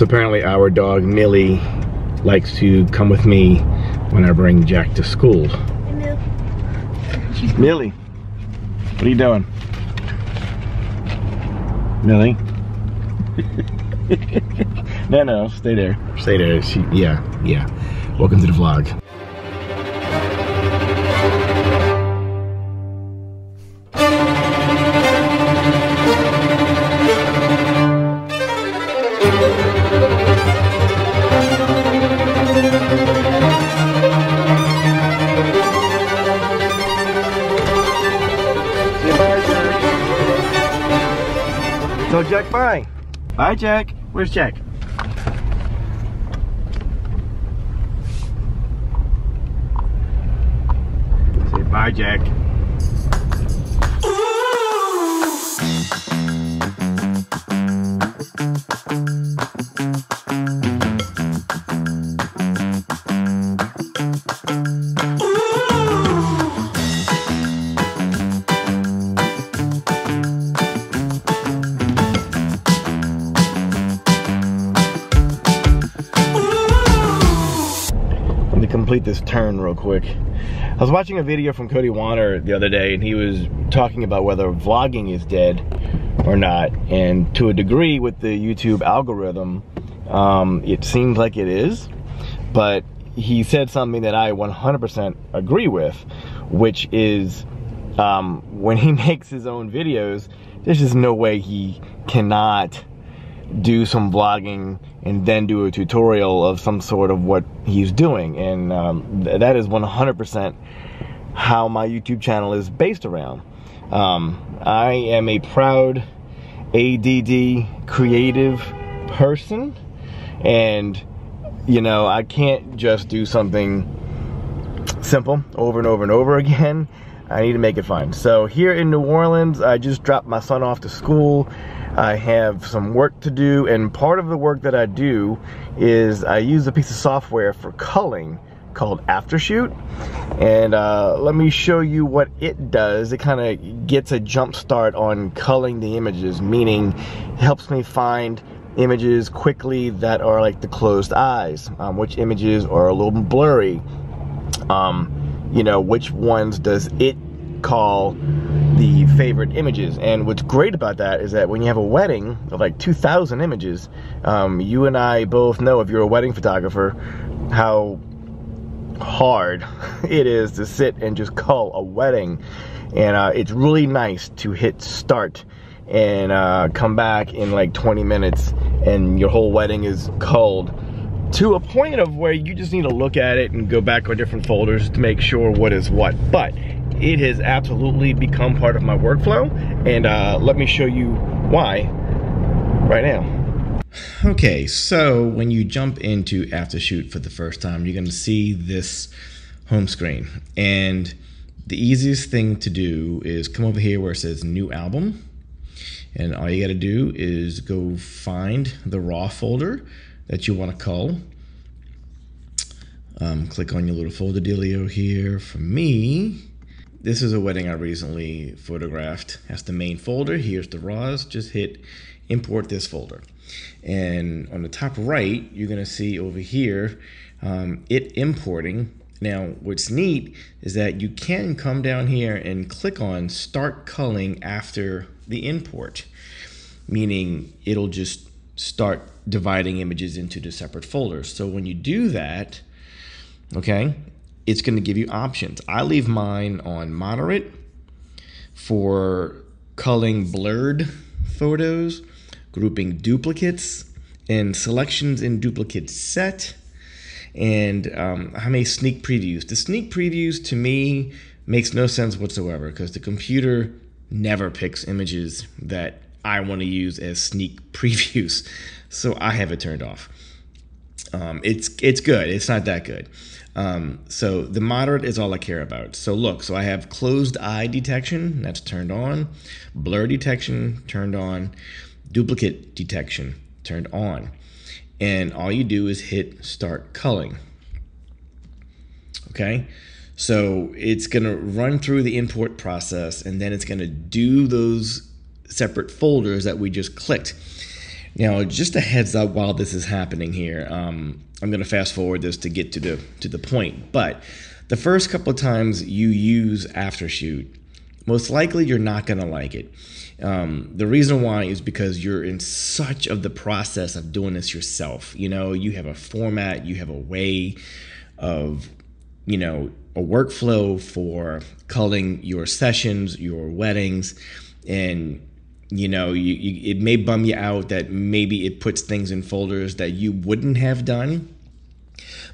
So apparently our dog Millie likes to come with me when I bring Jack to school. Millie, what are you doing? Millie? No, stay there. Stay there. Yeah. Welcome to the vlog. Tell Jack bye. Bye, Jack. Where's Jack? Say bye, Jack. Complete this turn real quick. I was watching a video from Cody Wanner the other day, and he was talking about whether vlogging is dead or not, and to a degree with the YouTube algorithm, it seems like it is, but he said something that I 100% agree with, which is when he makes his own videos, there's just no way he cannot do some vlogging and then do a tutorial of some sort of what he's doing, and that is 100% how my YouTube channel is based around. I am a proud ADD creative person, and you know, I can't just do something simple over and over and over again. I need to make it fun. So here in New Orleans, I just dropped my son off to school. I have some work to do, and part of the work that I do is I use a piece of software for culling called Aftershoot, and let me show you what it does. It kind of gets a jump start on culling the images, meaning it helps me find images quickly that are like the closed eyes, which images are a little blurry, you know, which ones does it call the favorite images. And what's great about that is that when you have a wedding of like 2,000 images, you and I both know, if you're a wedding photographer, how hard it is to sit and just cull a wedding. And it's really nice to hit start and come back in like 20 minutes and your whole wedding is culled, to a point of where you just need to look at it and go back on different folders to make sure what is what. But it has absolutely become part of my workflow, and let me show you why right now. Okay, so when you jump into Aftershoot for the first time, you're gonna see this home screen. And the easiest thing to do is come over here where it says New Album, and all you gotta do is go find the raw folder that you wanna cull. Click on your little folder dealio here. For me, this is a wedding I recently photographed. That's the main folder. Here's the raws. Just hit import this folder. And on the top right, you're gonna see over here, it importing. Now, what's neat is that you can come down here and click on start culling after the import, meaning it'll just start dividing images into the separate folders. So when you do that, okay, it's going to give you options. I leave mine on moderate for culling blurred photos, grouping duplicates, and selections in duplicate set, and I made sneak previews. The sneak previews to me makes no sense whatsoever, because the computer never picks images that I want to use as sneak previews, so I have it turned off. It's good. It's not that good. So the moderate is all I care about. So look, so I have closed eye detection, that's turned on, blur detection turned on, duplicate detection turned on, and all you do is hit start culling. Okay, so it's gonna run through the import process, and then it's gonna do those separate folders that we just clicked. Now, just a heads up while this is happening here, I'm going to fast forward this to get to the point. But the first couple of times you use Aftershoot, most likely you're not going to like it. The reason why is because you're in such of the process of doing this yourself. You know, you have a format, you have a way of, you know, a workflow for culling your sessions, your weddings, and you know, it may bum you out that maybe it puts things in folders that you wouldn't have done.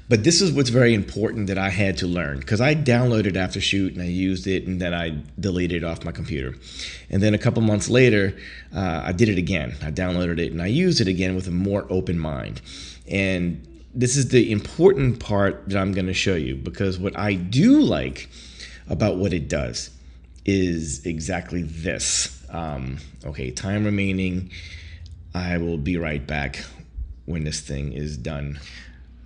But this is what's very important that I had to learn, because I downloaded Aftershoot and I used it, and then I deleted it off my computer. And then a couple months later, I did it again. I downloaded it and I used it again with a more open mind. And this is the important part that I'm going to show you, because what I do like about what it does is exactly this. Okay, time remaining. I will be right back when this thing is done.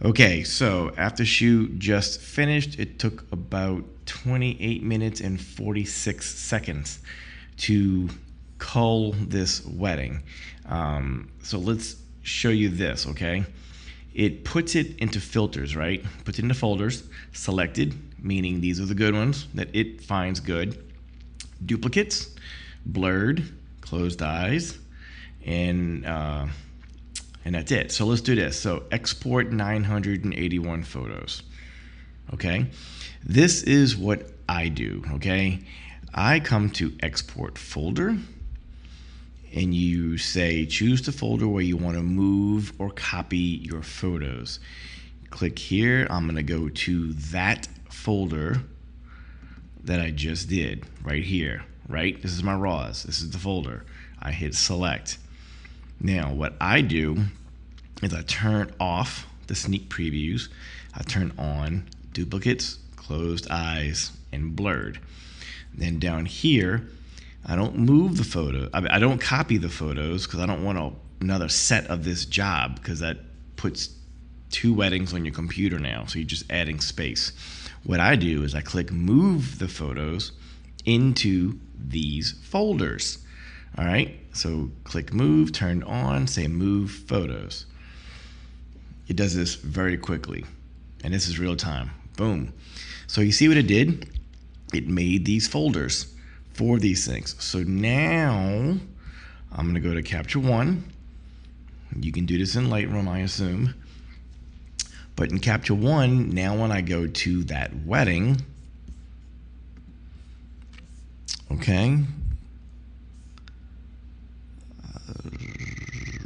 Okay, so Aftershoot just finished. It took about 28 minutes and 46 seconds to cull this wedding. So let's show you this, okay? It puts it into filters, right? Puts it into folders. Selected, meaning these are the good ones that it finds good. Duplicates, blurred, closed eyes, and that's it. So let's do this. So export 981 photos. Okay, this is what I do. Okay, I come to export folder, and you say choose the folder where you want to move or copy your photos. Click here. I'm going to go to that folder that I just did right here, right? This is my raws. This is the folder. I hit select. Now, what I do is I turn off the sneak previews. I turn on duplicates, closed eyes, and blurred. Then down here, I don't move the photo. I don't copy the photos because I don't want another set of this job, because that puts two weddings on your computer now. So you're just adding space. What I do is I click move the photos into these folders. All right, so click move, turn on, say move photos. It does this very quickly, and this is real time. Boom. So you see what it did? It made these folders for these things. So now I'm going to go to Capture One. You can do this in Lightroom, I assume. But in Capture One, now when I go to that wedding, okay,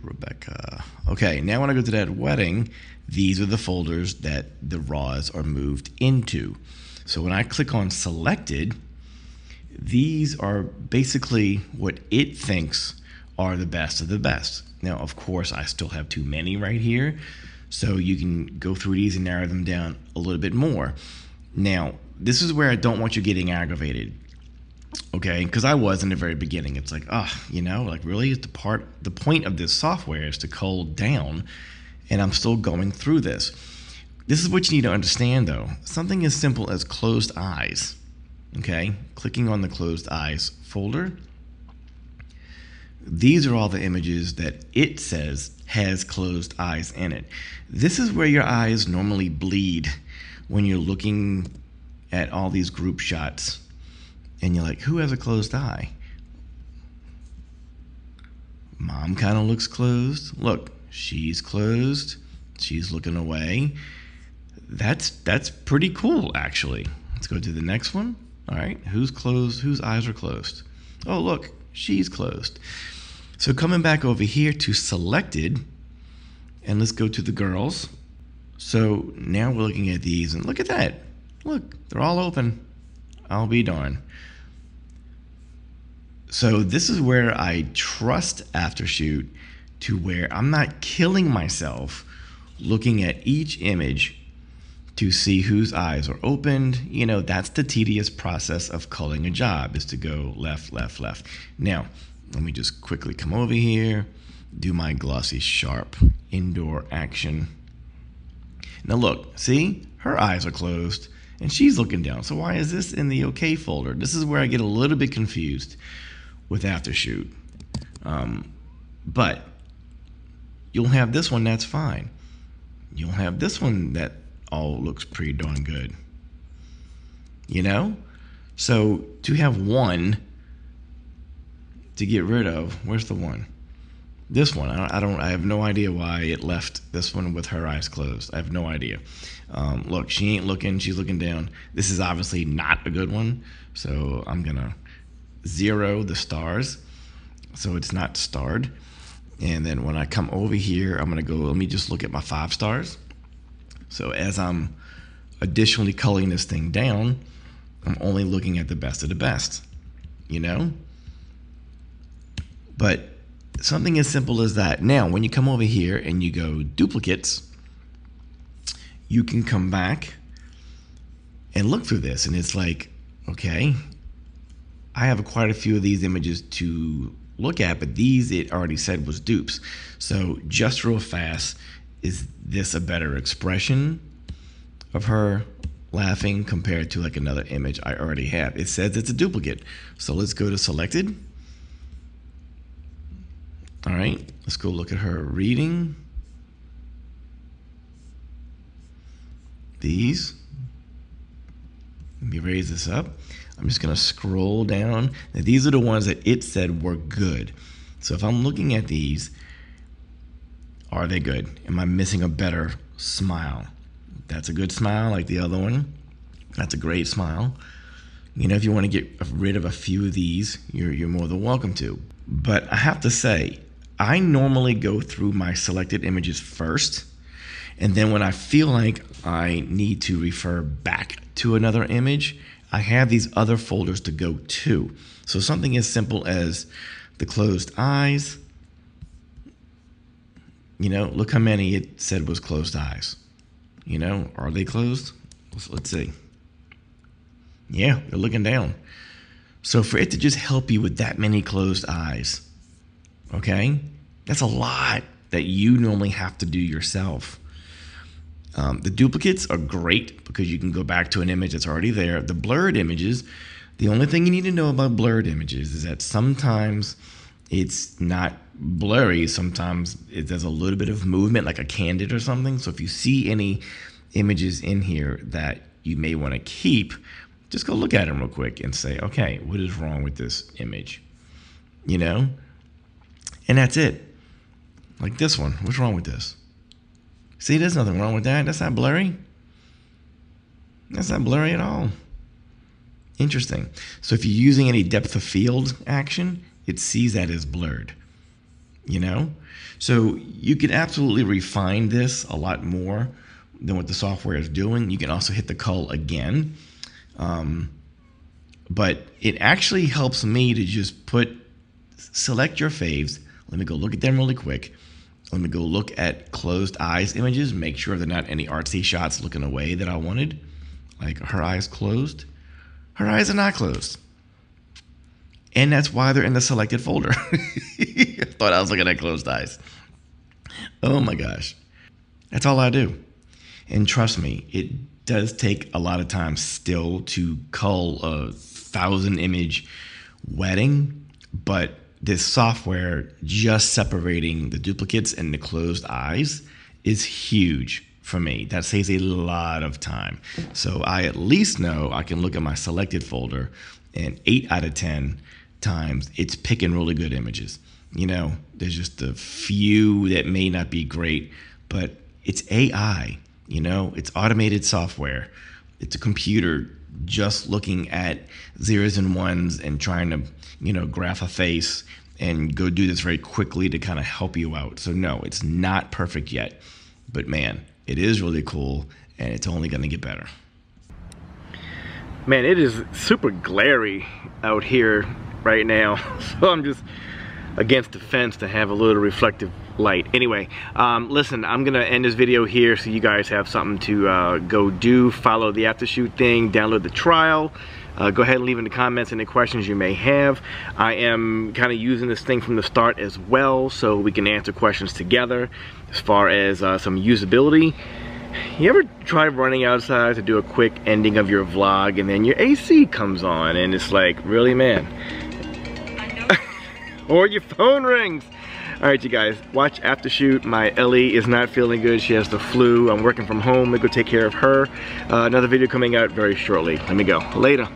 Rebecca. Okay, now when I go to that wedding, these are the folders that the raws are moved into. So when I click on selected, these are basically what it thinks are the best of the best. Now, of course, I still have too many right here, so you can go through these and narrow them down a little bit more. Now, this is where I don't want you getting aggravated. Okay, because I was in the very beginning. It's like, you know, like really the point of this software is to cull down, and I'm still going through this. This is what you need to understand though. Something as simple as closed eyes. Okay, clicking on the closed eyes folder. These are all the images that it says has closed eyes in it. This is where your eyes normally bleed when you're looking at all these group shots. And you're like, who has a closed eye? Mom kind of looks closed. Look, she's closed. She's looking away. That's pretty cool, actually. Let's go to the next one. All right, who's closed? Whose eyes are closed? Oh, look, she's closed. So coming back over here to selected, and let's go to the girls. So now we're looking at these, and look at that. Look, they're all open. I'll be darned. So this is where I trust Aftershoot, to where I'm not killing myself looking at each image to see whose eyes are opened. You know, that's the tedious process of culling a job, is to go left, left, left. Now, let me just quickly come over here, do my glossy sharp indoor action. Now look, see, her eyes are closed. And she's looking down. So why is this in the OK folder? This is where I get a little bit confused with Aftershoot. But You'll have this one that's fine. You'll have this one that all looks pretty darn good. You know? So to have one to get rid of, where's the one? This one, I have no idea why it left this one with her eyes closed. I have no idea. Look, she ain't looking, she's looking down. This is obviously not a good one. So I'm gonna zero the stars. So it's not starred. And then when I come over here, I'm gonna go, let me just look at my 5 stars. So as I'm additionally culling this thing down, I'm only looking at the best of the best, you know? But something as simple as that. Now, when you come over here and you go duplicates, you can come back and look through this. And it's like, okay, I have quite a few of these images to look at, but these it already said was dupes. So just real fast, is this a better expression of her laughing compared to like another image I already have? It says it's a duplicate. So let's go to selected. All right, let's go look at her reading. These, let me raise this up. I'm just gonna scroll down. Now, these are the ones that it said were good. So if I'm looking at these, are they good? Am I missing a better smile? That's a good smile like the other one. That's a great smile. You know, if you wanna get rid of a few of these, you're more than welcome to. But I have to say, I normally go through my selected images first. And then when I feel like I need to refer back to another image, I have these other folders to go to. So something as simple as the closed eyes, you know, look how many it said was closed eyes. You know, are they closed? Let's see. Yeah, they're looking down. So for it to just help you with that many closed eyes, okay? That's a lot that you normally have to do yourself. The duplicates are great because you can go back to an image that's already there. The blurred images, the only thing you need to know about blurred images is that sometimes it's not blurry. Sometimes it does a little bit of movement, like a candid or something. So if you see any images in here that you may want to keep, just go look at them real quick and say, okay, what is wrong with this image? You know? And that's it. Like this one, what's wrong with this? See, there's nothing wrong with that. That's not blurry. That's not blurry at all. Interesting. So if you're using any depth of field action, it sees that as blurred, you know? So you can absolutely refine this a lot more than what the software is doing. You can also hit the cull again. But it actually helps me to just select your faves. Let me go look at them really quick. Let me go look at closed eyes images, make sure they're not any artsy shots looking away that I wanted. Like her eyes closed. Her eyes are not closed. And that's why they're in the selected folder. I thought I was looking at closed eyes. Oh my gosh. That's all I do. And trust me, it does take a lot of time still to cull a 1,000 image wedding, but this software just separating the duplicates and the closed eyes is huge for me. That saves a lot of time. So I at least know I can look at my selected folder and 8 out of 10 times it's picking really good images. You know, there's just a few that may not be great, but it's AI, you know, it's automated software. It's a computer just looking at zeros and ones and trying to, you know, graph a face and go do this very quickly to kind of help you out. So no, it's not perfect yet, but man, it is really cool and it's only going to get better. Man, it is super glary out here right now. So I'm just against the fence to have a little reflective light. Anyway, listen, I'm gonna end this video here so you guys have something to go do. Follow the Aftershoot thing, download the trial. Go ahead and leave in the comments any questions you may have. I am kind of using this thing from the start as well, so we can answer questions together as far as some usability. You ever try running outside to do a quick ending of your vlog and then your AC comes on and it's like, really, man? Or your phone rings. Alright you guys, watch Aftershoot. My Ellie is not feeling good. She has the flu. I'm working from home. Let me go take care of her. Another video coming out very shortly. Let me go. Later.